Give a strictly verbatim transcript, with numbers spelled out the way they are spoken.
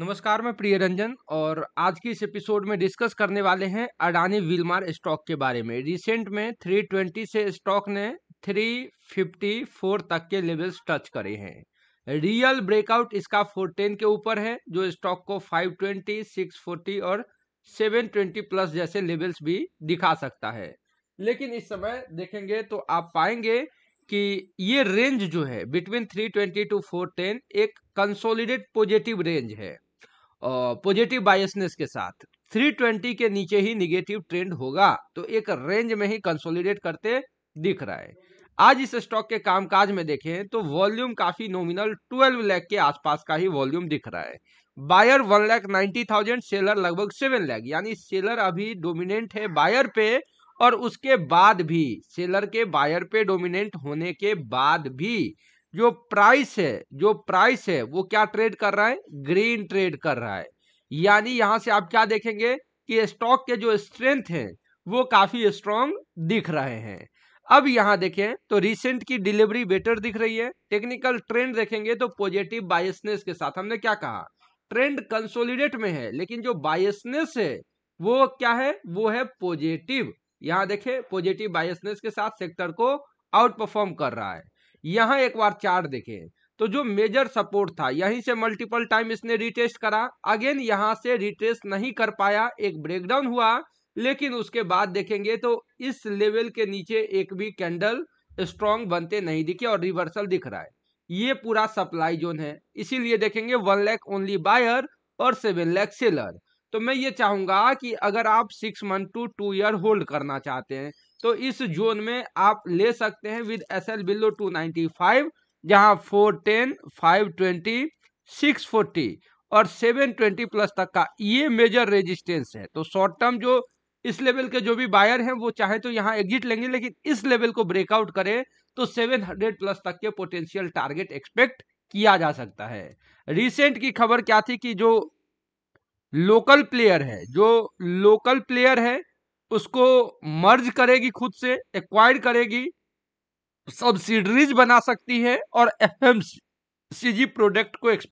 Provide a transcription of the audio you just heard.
नमस्कार, मैं प्रिय रंजन और आज की इस एपिसोड में डिस्कस करने वाले हैं अडानी विलमार स्टॉक के बारे में। रिसेंट में तीन सौ बीस से स्टॉक ने तीन सौ चौवन तक के लेवल्स टच करे हैं। रियल ब्रेकआउट इसका चार सौ दस के ऊपर है जो स्टॉक को पाँच सौ बीस, छह सौ चालीस और सात सौ बीस प्लस जैसे लेवल्स भी दिखा सकता है। लेकिन इस समय देखेंगे तो आप पाएंगे कि ये रेंज जो है बिटवीन तीन सौ बीस टू चार सौ दस एक कंसोलिडेट पॉजिटिव रेंज है, पॉजिटिव बायसनेस के साथ। तीन सौ बीस के नीचे ही निगेटिव ट्रेंड होगा तो एक रेंज में ही कंसोलिडेट करते दिख रहा है। आज इस स्टॉक के कामकाज में देखें तो वॉल्यूम काफी नॉमिनल बारह लाख के आसपास का ही वॉल्यूम दिख रहा है। Buyer one lakh ninety thousand, seller लगभग सेवन लाख, यानी सेलर अभी डोमिनेंट है बायर पे। और उसके बाद भी सेलर के बायर पे डोमिनेंट होने के बाद भी जो प्राइस है जो प्राइस है वो क्या ट्रेड कर रहा है? ग्रीन ट्रेड कर रहा है। यानी यहाँ से आप क्या देखेंगे कि स्टॉक के जो स्ट्रेंथ है वो काफी स्ट्रांग दिख रहे हैं। अब यहाँ देखें तो रिसेंट की डिलीवरी बेटर दिख रही है। टेक्निकल ट्रेंड देखेंगे तो पॉजिटिव बायसनेस के साथ, हमने क्या कहा, ट्रेंड कंसोलिडेट में है लेकिन जो बायसनेस है वो क्या है, वो है पॉजिटिव। यहाँ देखें पॉजिटिव बायसनेस के साथ सेक्टर को आउट परफॉर्म कर रहा है। यहाँ एक बार चार्ट देखें तो जो मेजर सपोर्ट था यहीं से मल्टीपल टाइम इसने रिटेस्ट करा, अगेन यहाँ से रिटेस्ट नहीं कर पाया, एक ब्रेकडाउन हुआ। लेकिन उसके बाद देखेंगे तो इस लेवल के नीचे एक भी कैंडल स्ट्रॉन्ग बनते नहीं दिखे और रिवर्सल दिख रहा है। ये पूरा सप्लाई जोन है, इसीलिए देखेंगे वन लाख ओनली बायर और सेवन लाख सेलर। तो मैं ये चाहूंगा कि अगर आप six month to two year hold करना चाहते हैं तो इस जोन में आप ले सकते हैं with SL below two ninety five, जहां चार सौ दस, पाँच सौ बीस, छह सौ चालीस और सात सौ बीस प्लस तक का ये मेजर रेजिस्टेंस है। तो शॉर्ट टर्म जो इस लेवल के जो भी बायर हैं वो चाहे तो यहाँ एग्जिट लेंगे, लेकिन इस लेवल को ब्रेकआउट करें तो सात सौ प्लस तक के पोटेंशियल टारगेट एक्सपेक्ट किया जा सकता है। रिसेंट की खबर क्या थी कि जो लोकल प्लेयर है जो लोकल प्लेयर है उसको मर्ज करेगी, खुद से एक्वायर करेगी, सब्सिडरीज बना सकती है और F M C G product को